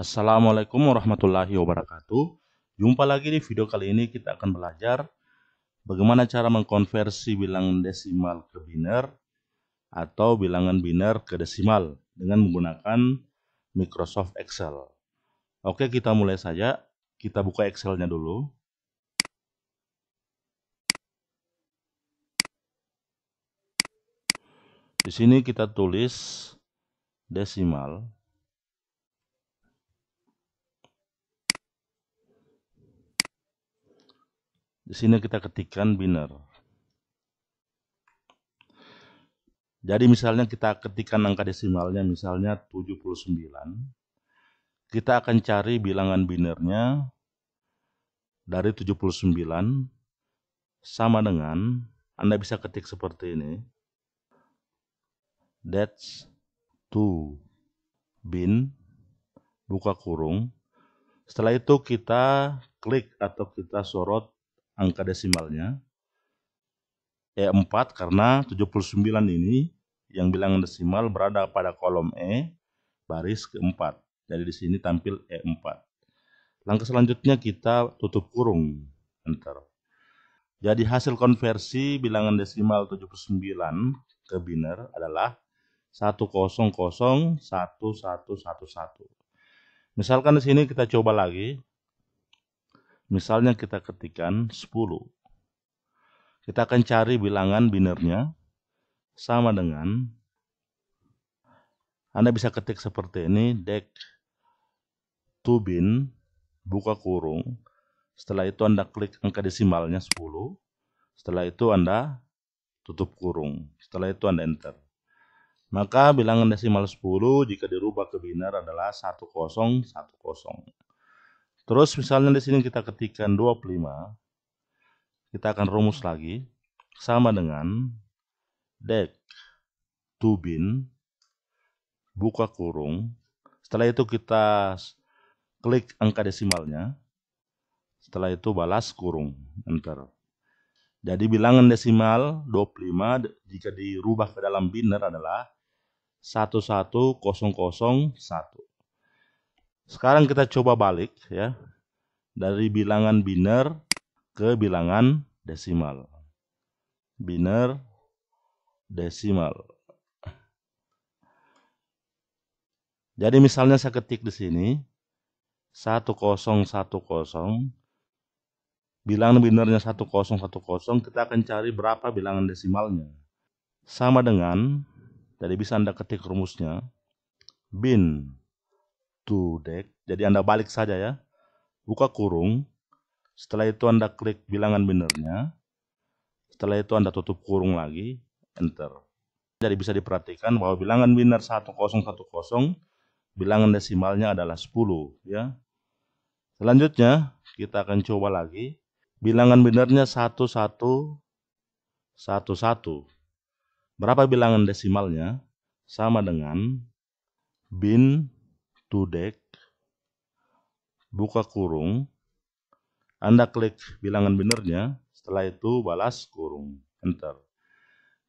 Assalamualaikum warahmatullahi wabarakatuh. Jumpa lagi di video kali ini. Kita akan belajar bagaimana cara mengkonversi bilangan desimal ke biner atau bilangan biner ke desimal dengan menggunakan Microsoft Excel. Oke, kita mulai saja. Kita buka Excel-nya dulu. Di sini kita tulis desimal. Di sini kita ketikkan biner. Jadi misalnya kita ketikkan angka desimalnya, misalnya 79. Kita akan cari bilangan binernya dari 79 sama dengan, Anda bisa ketik seperti ini. That's 2 bin, buka kurung. Setelah itu kita klik atau kita sorot angka desimalnya, E4, karena 79 ini yang bilangan desimal berada pada kolom E baris keempat. Jadi di sini tampil E4. Langkah selanjutnya kita tutup kurung, enter. Jadi hasil konversi bilangan desimal 79 ke biner adalah 1001111. Misalkan di sini kita coba lagi. Misalnya kita ketikkan 10. Kita akan cari bilangan binernya sama dengan, Anda bisa ketik seperti ini, dek 2 bin, buka kurung. Setelah itu Anda klik angka desimalnya 10. Setelah itu Anda tutup kurung. Setelah itu Anda enter. Maka bilangan desimal 10 jika dirubah ke biner adalah 1010. Terus misalnya di sini kita ketikkan 25, kita akan rumus lagi sama dengan dek 2 bin, buka kurung. Setelah itu kita klik angka desimalnya, setelah itu balas kurung, enter. Jadi bilangan desimal 25 jika dirubah ke dalam biner adalah 11001. Sekarang kita coba balik ya, dari bilangan biner ke bilangan desimal. Biner, desimal. Jadi misalnya saya ketik di sini 1010. Bilangan binernya 1010, kita akan cari berapa bilangan desimalnya. Sama dengan, jadi bisa Anda ketik rumusnya, bin dek. Jadi Anda balik saja ya, buka kurung. Setelah itu Anda klik bilangan binernya. Setelah itu Anda tutup kurung lagi, enter. Jadi bisa diperhatikan bahwa bilangan biner 1010 bilangan desimalnya adalah 10 ya. Selanjutnya kita akan coba lagi bilangan binernya 1111. Berapa bilangan desimalnya? Sama dengan bin dek, buka kurung, Anda klik bilangan binernya, setelah itu balas kurung, enter.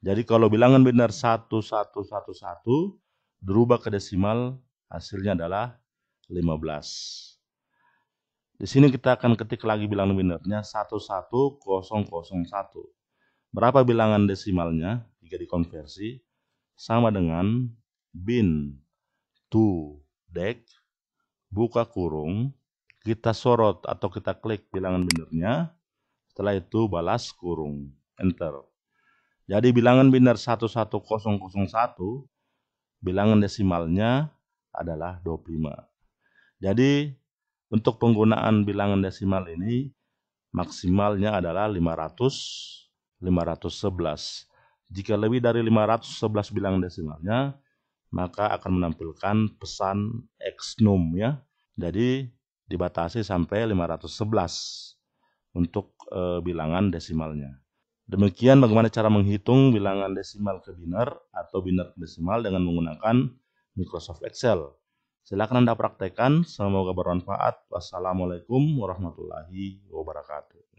Jadi kalau bilangan biner 1111 dirubah ke desimal, hasilnya adalah 15. Di sini kita akan ketik lagi bilangan binernya 11001. Berapa bilangan desimalnya jika dikonversi? Sama dengan bin 2 dek, buka kurung, kita sorot atau kita klik bilangan binernya, setelah itu balas kurung, enter. Jadi bilangan biner 11001 bilangan desimalnya adalah 25. Jadi untuk penggunaan bilangan desimal ini maksimalnya adalah 511. Jika lebih dari 511 bilangan desimalnya, maka akan menampilkan pesan Exnum ya. Jadi dibatasi sampai 511 untuk bilangan desimalnya. Demikian bagaimana cara menghitung bilangan desimal ke biner atau biner ke desimal dengan menggunakan Microsoft Excel. Silakan Anda praktekkan, semoga bermanfaat. Wassalamualaikum warahmatullahi wabarakatuh.